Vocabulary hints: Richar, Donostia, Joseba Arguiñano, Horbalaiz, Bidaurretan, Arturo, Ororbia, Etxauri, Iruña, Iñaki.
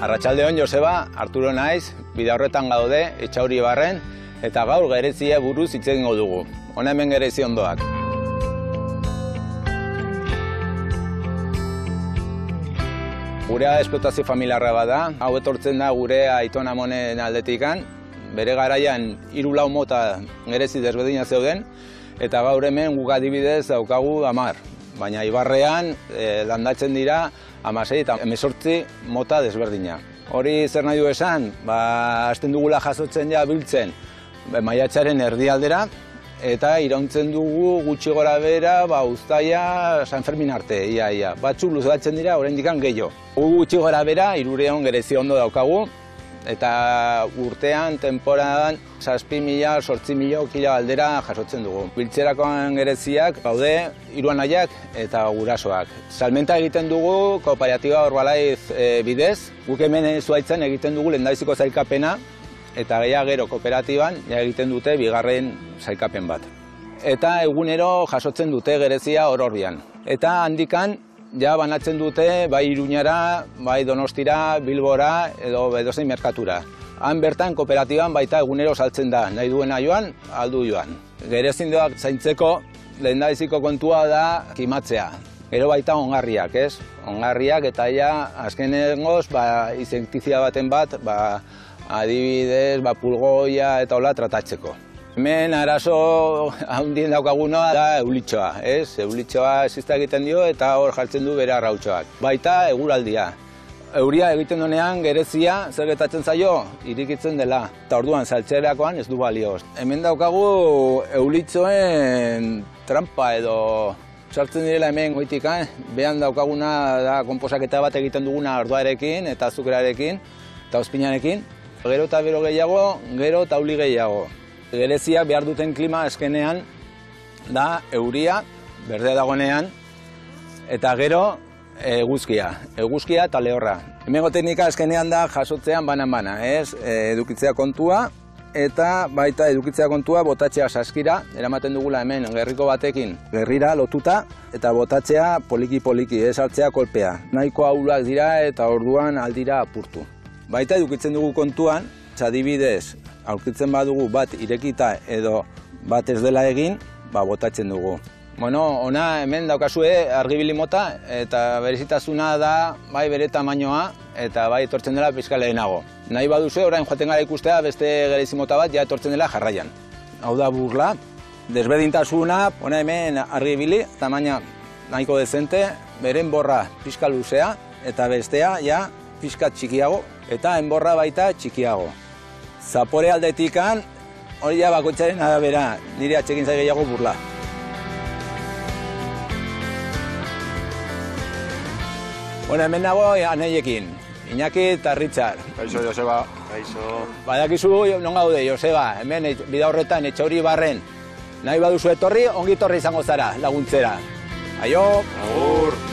Arratsaldeon, Joseba, Arturo naiz, Bidaurretan gaude, Etxauri barren, eta gaur gereziei buruz hitz egingo dugu. Hona hemen gerezi ondoak. Gurea esplotazio familiarra bat da, hau etortzen da gure aiton amonen aldetikan, bere garaian 3-4 mota gerezi desberdina zeuden, eta gaur hemen guk adibidez daukagu 10. Baina ibarrean landatzen dira 16 eta 18 mota desberdina. Hori zer nahi du esan, hasten dugula jasotzen ja biltzen maiatzaren erdialdera eta irauntzen dugu gutxi gora behera uztaia San Fermin arte, ia. Batzuk luzatzen dira, oraindik gehiago. Gutxi gora behera 300 gerezi ondo daukagu eta urtean, temporadan 7.000, 8.000 kilo aldera jasotzen dugu. Biltzerakoan gereziak gaude hiruanaiak eta gurasoak. Salmenta egiten dugu kooperatiba Horbalaiz bidez. Guk hemen Zuaitzen egiten dugu lehendabiziko sailkapena eta gero kooperatiban egiten dute bigarren sailkapen bat. Eta egunero jasotzen dute gerezia Ororbian. Eta handikan banatzen dute bai Iruñara, bai Donostira, Bilbora edo edozein merkatura. Han bertan kooperatiban baita egunero saltzen da, nahi duena joan, aldu joan. Gerezindoak zaintzeko lehendabiziko kontua da kimatzea. Gero baita ongarriak, ez? Ongarriak eta azkenengoz insektizida baten bat, adibidez, pulgoia eta hola tratatzeko. Hemen arazo handien daukaguna da eulitxoa, ez? Eulitxoa ezizta egiten dio eta hor jartzen du bere arrautxoak. Baita eguraldia. Euria egiten duenean gerezia zer gertatzen zaio irikitzen dela. Eta orduan saltzerakoan ez du balioz. Hemen daukagu eulitzoen trampa edo sartzen direla hemen goitikan. Behan daukaguna da konposaketa bat egiten duguna ardoarekin eta azukerarekin eta ozpinarekin. Gero eta bero gehiago, gero eta uli gehiago. Gereziak behar duten klima azkenean da euria, berdea dagoenean, eta gero eguzkia eta lehorra. Hemengo teknika azkenean da jasotzean banan-bana, ez? Edukitzea kontua eta baita edukitzea kontua botatzea saskira, eramaten dugula hemen gerriko batekin gerrira lotuta eta botatzea poliki-poliki, ez hartzea kolpea. Nahiko ahulak dira eta orduan aldira apurtu. Baita edukitzen dugu kontuan, adibidez, aurkitzen badugu bat irekita edo bat ez dela egin, botatzen dugu. Bueno, ona hemen daukazue argibili mota eta berezitasuna da bai bere tamainoa eta bai etortzen dela pizka lehenago. Nahi baduzue orain joaten gara ikustea beste gerezi mota bat ja etortzen dela jarraian. Hau da burla, desberdintasuna, ona hemen argibili, tamaina nahiko dezente, beren borra pizka luzea eta bestea ja pizka txikiago eta enborra baita txikiago. Zapore aldetikan hori ja bakoitzaren arabera, nire atsegin zai gehiago burla. Bueno, hemen nago anaiekin, Iñaki eta Richar. Kaixo, Joseba. Kaixo. Badakizu non gaude, Joseba, hemen Bidaurretan, Etxauri barren. Nahi baduzu etorri, ongi etorri izango zara, laguntzera. Aio! Agur!